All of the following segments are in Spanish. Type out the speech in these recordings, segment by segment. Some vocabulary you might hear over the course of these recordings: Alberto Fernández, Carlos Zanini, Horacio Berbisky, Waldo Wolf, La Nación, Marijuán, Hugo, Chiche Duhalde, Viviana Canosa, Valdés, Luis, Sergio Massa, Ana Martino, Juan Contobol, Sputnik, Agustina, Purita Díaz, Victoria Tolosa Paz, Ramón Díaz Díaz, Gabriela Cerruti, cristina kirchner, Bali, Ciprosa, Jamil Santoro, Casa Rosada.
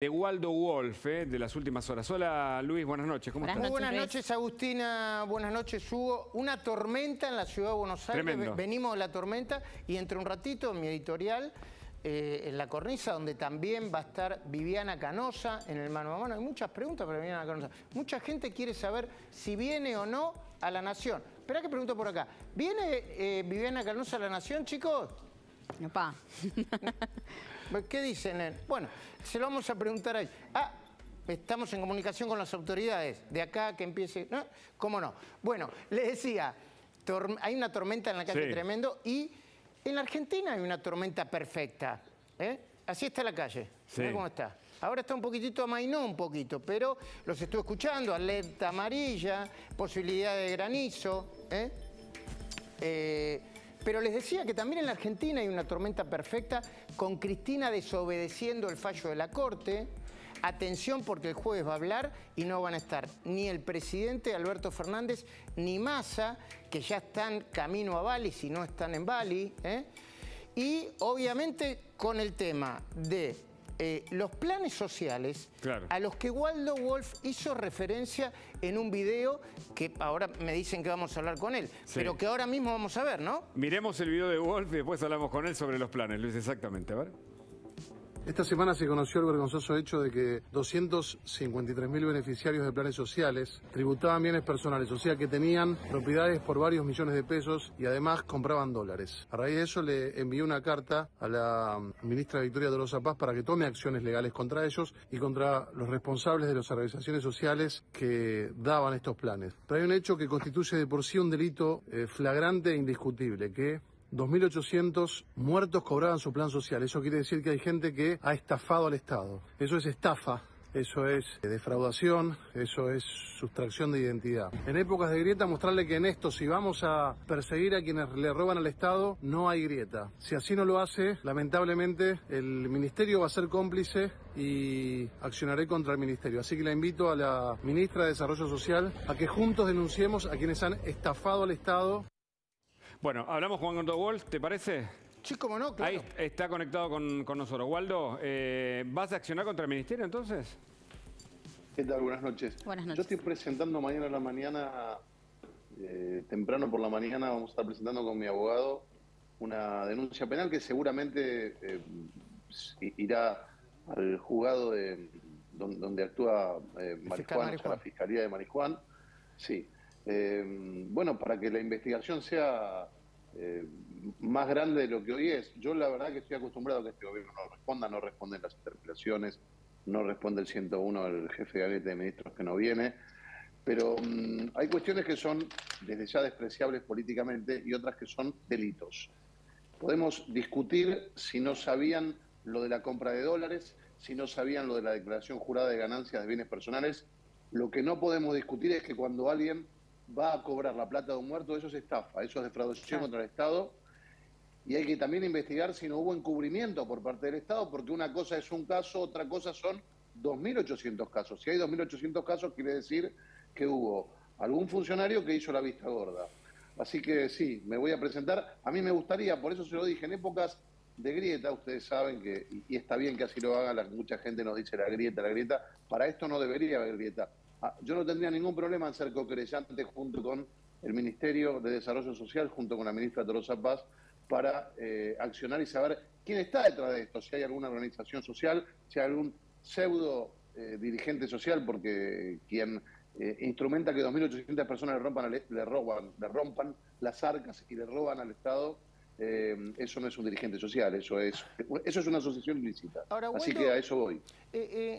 de Waldo Wolf, de las últimas horas. Hola Luis, buenas noches, ¿cómo estás? Muy buenas noches Agustina, buenas noches Hugo. Una tormenta en la ciudad de Buenos Aires. Tremendo. Venimos de la tormenta y entre un ratito en mi editorial, en La Cornisa, donde también va a estar Viviana Canosa en el mano a mano. Hay muchas preguntas para Viviana Canosa. Mucha gente quiere saber si viene o no a La Nación. Esperá que pregunto por acá. ¿Viene Viviana Canosa a La Nación, chicos? Opa. ¿Qué dicen él? Bueno, se lo vamos a preguntar ahí. Ah, estamos en comunicación con las autoridades. De acá que empiece... ¿No? ¿Cómo no? Bueno, les decía, hay una tormenta en la calle, sí, tremendo, y... En la Argentina hay una tormenta perfecta, ¿eh? Así está la calle, sí. Mirá cómo está. Ahora está un poquitito amainó, un poquito, pero los estuve escuchando, alerta amarilla, posibilidad de granizo, ¿eh? Pero les decía que también en la Argentina hay una tormenta perfecta, con Cristina desobedeciendo el fallo de la Corte. Atención porque el jueves va a hablar y no van a estar ni el presidente Alberto Fernández ni Massa, que ya están camino a Bali, si no están en Bali, ¿eh? Y obviamente con el tema de los planes sociales, claro, a los que Waldo Wolf hizo referencia en un video que ahora me dicen que vamos a hablar con él, sí, pero que ahora mismo vamos a ver, ¿no? Miremos el video de Wolf y después hablamos con él sobre los planes, Luis, exactamente, a ver. Esta semana se conoció el vergonzoso hecho de que 253.000 beneficiarios de planes sociales tributaban bienes personales, o sea que tenían propiedades por varios millones de pesos y además compraban dólares. A raíz de eso le envié una carta a la ministra Victoria Tolosa Paz para que tome acciones legales contra ellos y contra los responsables de las organizaciones sociales que daban estos planes. Pero hay un hecho que constituye de por sí un delito flagrante e indiscutible, que... 2.800 muertos cobraban su plan social. Eso quiere decir que hay gente que ha estafado al Estado. Eso es estafa, eso es defraudación, eso es sustracción de identidad. En épocas de grieta, mostrarle que en esto, si vamos a perseguir a quienes le roban al Estado, no hay grieta. Si así no lo hace, lamentablemente, el Ministerio va a ser cómplice y accionaré contra el Ministerio. Así que la invito a la Ministra de Desarrollo Social a que juntos denunciemos a quienes han estafado al Estado. Bueno, hablamos con Juan Contobol, ¿te parece? Sí, cómo no, claro. Ahí está conectado con nosotros. Waldo, ¿vas a accionar contra el Ministerio entonces? ¿Qué tal? Buenas noches. Buenas noches. Yo estoy presentando mañana a la mañana, temprano por la mañana, vamos a estar presentando con mi abogado una denuncia penal que seguramente irá al juzgado donde actúa Marijuán, o sea, la Fiscalía de Marijuán. Sí. Bueno, para que la investigación sea más grande de lo que hoy es. Yo la verdad que estoy acostumbrado a que este gobierno no responda, no responden las interpelaciones, no responde el 101 del jefe de gabinete de ministros que no viene, pero hay cuestiones que son desde ya despreciables políticamente y otras que son delitos. Podemos discutir si no sabían lo de la compra de dólares, si no sabían lo de la declaración jurada de ganancias de bienes personales. Lo que no podemos discutir es que cuando alguien va a cobrar la plata de un muerto, eso es estafa, eso es defraudación contra el Estado, y hay que también investigar si no hubo encubrimiento por parte del Estado, porque una cosa es un caso, otra cosa son 2.800 casos. Si hay 2.800 casos, quiere decir que hubo algún funcionario que hizo la vista gorda. Así que sí, me voy a presentar. A mí me gustaría, por eso se lo dije, en épocas de grieta, ustedes saben que, y está bien que así lo hagan, mucha gente nos dice la grieta, para esto no debería haber grieta. Yo no tendría ningún problema en ser co-querellante junto con el Ministerio de Desarrollo Social, junto con la ministra Tolosa Paz, para accionar y saber quién está detrás de esto, si hay alguna organización social, si hay algún pseudo dirigente social, porque quien instrumenta que 2.800 personas le rompan las arcas y le roban al Estado, eso no es un dirigente social, eso es una asociación ilícita. Ahora, bueno, así que a eso voy.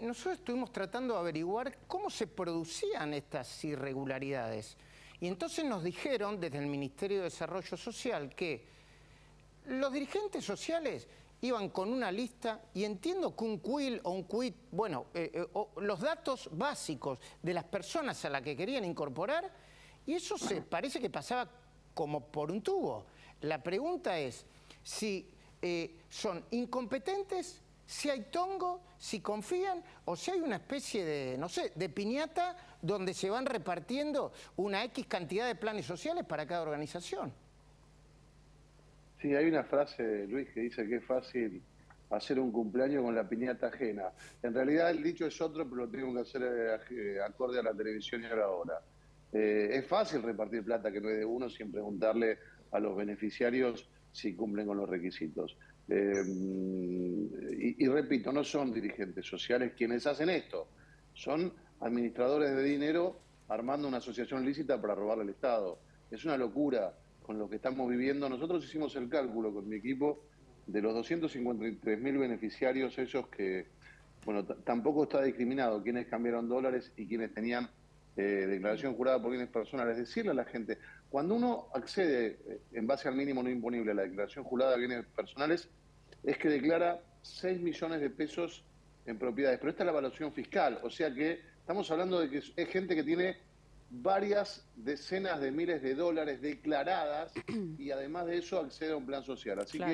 Nosotros estuvimos tratando de averiguar cómo se producían estas irregularidades. Y entonces nos dijeron desde el Ministerio de Desarrollo Social que los dirigentes sociales iban con una lista, y entiendo que un quill o un quit, bueno, los datos básicos de las personas a las que querían incorporar, y eso se parece que pasaba como por un tubo. La pregunta es si son incompetentes, si hay tongo, si confían, o si hay una especie de, no sé, de piñata donde se van repartiendo una X cantidad de planes sociales para cada organización. Sí, hay una frase, Luis, que dice que es fácil hacer un cumpleaños con la piñata ajena. En realidad el dicho es otro, pero lo tengo que hacer acorde a la televisión y a la hora. Es fácil repartir plata que no es de uno sin preguntarle a los beneficiarios si cumplen con los requisitos. Y repito, no son dirigentes sociales quienes hacen esto. Son administradores de dinero armando una asociación lícita para robarle al Estado. Es una locura con lo que estamos viviendo. Nosotros hicimos el cálculo con mi equipo de los 253.000 beneficiarios, esos que, bueno, tampoco está discriminado quienes cambiaron dólares y quienes tenían declaración jurada por bienes personales. Decirle a la gente, cuando uno accede en base al mínimo no imponible a la declaración jurada de bienes personales, es que declara 6 millones de pesos en propiedades. Pero esta es la evaluación fiscal, o sea que estamos hablando de que es gente que tiene varias decenas de miles de dólares declaradas y además de eso accede a un plan social. Así claro.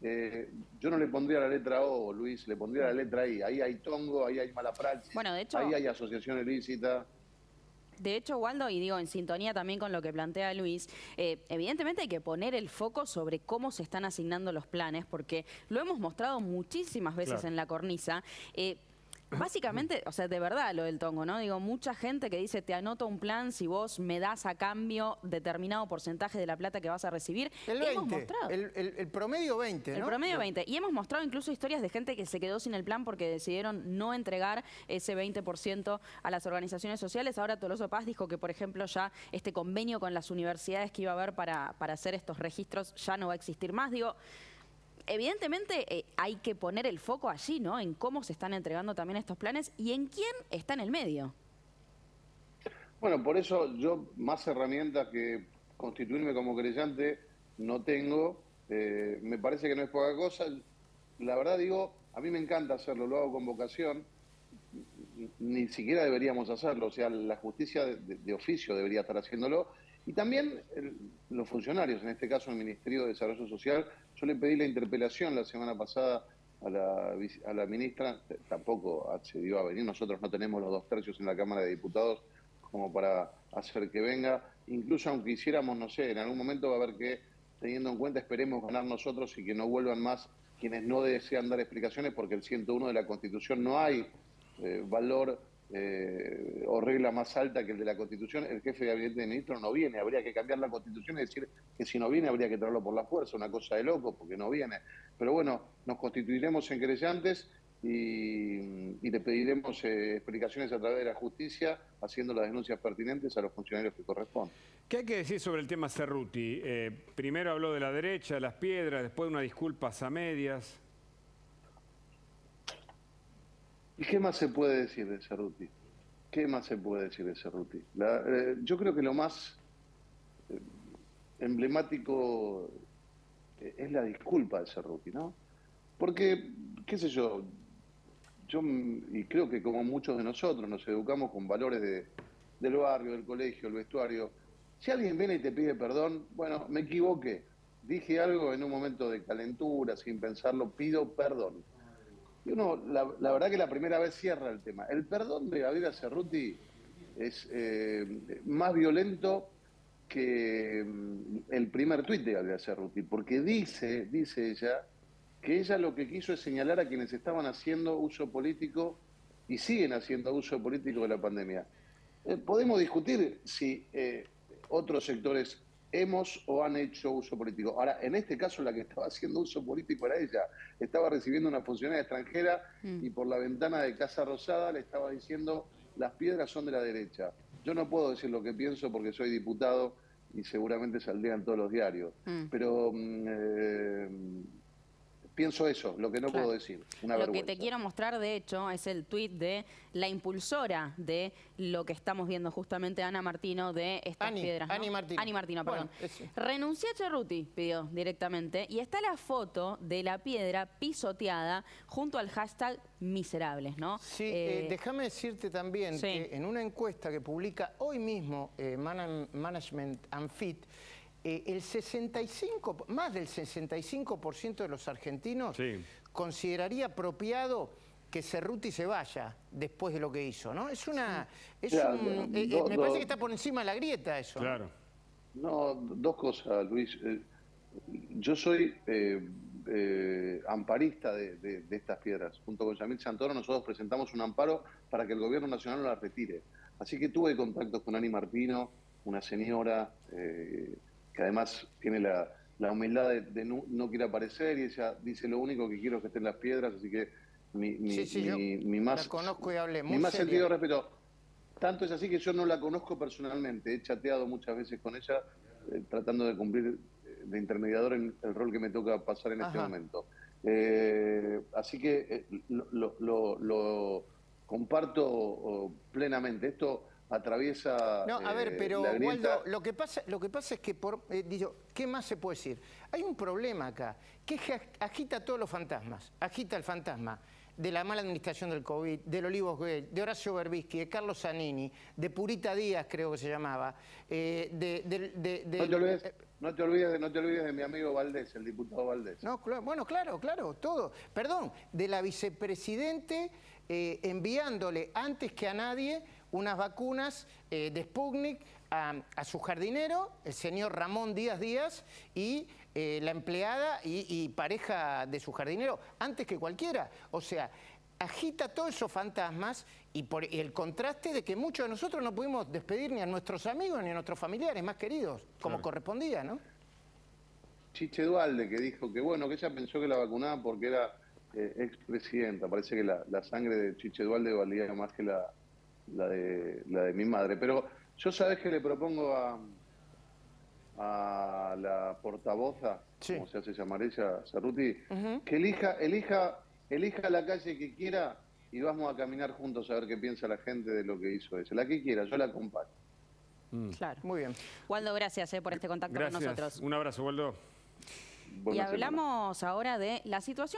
Que yo no le pondría la letra O, Luis, le pondría la letra I. Ahí hay tongo, ahí hay mala práctica, bueno, de hecho, ahí hay asociación ilícita. De hecho, Waldo, y digo, en sintonía también con lo que plantea Luis, evidentemente hay que poner el foco sobre cómo se están asignando los planes, porque lo hemos mostrado muchísimas veces claro. En la cornisa. Básicamente, o sea, de verdad lo del tongo, ¿no? Digo, mucha gente que dice, te anoto un plan si vos me das a cambio determinado porcentaje de la plata que vas a recibir. El 20, hemos mostrado, el promedio 20, ¿no? El promedio 20. Y hemos mostrado incluso historias de gente que se quedó sin el plan porque decidieron no entregar ese 20% a las organizaciones sociales. Ahora Tolosa Paz dijo que, por ejemplo, ya este convenio con las universidades que iba a haber para hacer estos registros ya no va a existir más. Digo, evidentemente hay que poner el foco allí, ¿no? En cómo se están entregando también estos planes y en quién está en el medio. Bueno, por eso yo más herramientas que constituirme como creyente no tengo. Me parece que no es poca cosa. La verdad digo, a mí me encanta hacerlo, lo hago con vocación. Ni siquiera deberíamos hacerlo. O sea, la justicia de oficio debería estar haciéndolo. Y también los funcionarios, en este caso el Ministerio de Desarrollo Social. Yo le pedí la interpelación la semana pasada a la ministra, tampoco accedió a venir. Nosotros no tenemos los 2/3 en la Cámara de Diputados como para hacer que venga. Incluso aunque hiciéramos, no sé, en algún momento va a haber que, teniendo en cuenta, esperemos ganar nosotros y que no vuelvan más quienes no desean dar explicaciones, porque el 101 de la Constitución no hay valor o regla más alta que el de la Constitución. El jefe de gabinete de ministros no viene, habría que cambiar la Constitución y decir que si no viene habría que traerlo por la fuerza, una cosa de loco, porque no viene. Pero bueno, nos constituiremos en creyentes y le pediremos explicaciones a través de la justicia, haciendo las denuncias pertinentes a los funcionarios que corresponden. ¿Qué hay que decir sobre el tema Cerruti? Primero habló de la derecha, las piedras, después unas disculpas a medias. ¿Y qué más se puede decir de Cerruti? ¿Qué más se puede decir de Cerruti? Yo creo que lo más emblemático es la disculpa de Cerruti, ¿no? Porque, qué sé yo, y creo que como muchos de nosotros nos educamos con valores del barrio, del colegio, el vestuario. Si alguien viene y te pide perdón, bueno, me equivoqué, dije algo en un momento de calentura, sin pensarlo, pido perdón. Y uno, la verdad que la primera vez cierra el tema. El perdón de Gabriela Cerruti es más violento que el primer tuit de Gabriela Cerruti, porque dice ella, que ella lo que quiso es señalar a quienes estaban haciendo uso político y siguen haciendo uso político de la pandemia. Podemos discutir si otros sectores hemos o han hecho uso político. Ahora, en este caso la que estaba haciendo uso político era ella. Estaba recibiendo una funcionaria extranjera y por la ventana de Casa Rosada le estaba diciendo las piedras son de la derecha. Yo no puedo decir lo que pienso porque soy diputado y seguramente saldría en todos los diarios. Pero pienso eso, lo que no puedo decir. Una vergüenza. Lo que te quiero mostrar, de hecho, es el tuit de la impulsora de lo que estamos viendo justamente, Ana Martino, de estas piedras, ¿no? Ana Martino, perdón. Bueno, renuncié a Cerruti, pidió directamente, y está la foto de la piedra pisoteada junto al hashtag miserables, ¿no? Sí, déjame decirte también que en una encuesta que publica hoy mismo Management and Fit, el 65, más del 65% de los argentinos consideraría apropiado que Cerruti se vaya después de lo que hizo, ¿no? Es una... Es claro, me parece que está por encima de la grieta eso. Claro. No, dos cosas, Luis. Yo soy amparista de estas piedras. Junto con Jamil Santoro nosotros presentamos un amparo para que el gobierno nacional no las retire. Así que tuve contactos con Ana Martino, una señora que además tiene la humildad de no quiere aparecer, y ella dice: lo único que quiero es que estén las piedras, así que mi más sentido de respeto. Tanto es así que yo no la conozco personalmente, he chateado muchas veces con ella, tratando de cumplir de intermediador en el rol que me toca pasar en este momento. Así que lo comparto plenamente. Esto atraviesa. No, a ver, pero Waldo, lo que pasa es que digo, ¿qué más se puede decir? Hay un problema acá, que agita a todos los fantasmas, agita el fantasma de la mala administración del COVID, del Olivos Gay, de Horacio Berbisky, de Carlos Zanini, de Purita Díaz, creo que se llamaba. No te olvides de mi amigo Valdés, el diputado Valdés. No, bueno, claro, todo. Perdón, de la vicepresidente enviándole antes que a nadie unas vacunas de Sputnik a su jardinero, el señor Ramón Díaz Díaz, y la empleada y pareja de su jardinero, antes que cualquiera. O sea, agita todos esos fantasmas y el contraste de que muchos de nosotros no pudimos despedir ni a nuestros amigos ni a nuestros familiares más queridos, como correspondía, ¿no? Chiche Duhalde, que dijo que bueno, que ella pensó que la vacunaba porque era expresidenta. Parece que la sangre de Chiche Duhalde valía más que la de mi madre. Pero yo, ¿sabés qué le propongo a la portavoza, como se hace llamar ella, Cerruti? Que elija la calle que quiera y vamos a caminar juntos a ver qué piensa la gente de lo que hizo ella. La que quiera, yo la acompaño. Claro. Muy bien. Waldo, gracias por este contacto con nosotros. Un abrazo, Waldo. Y hablamos ahora de la situación.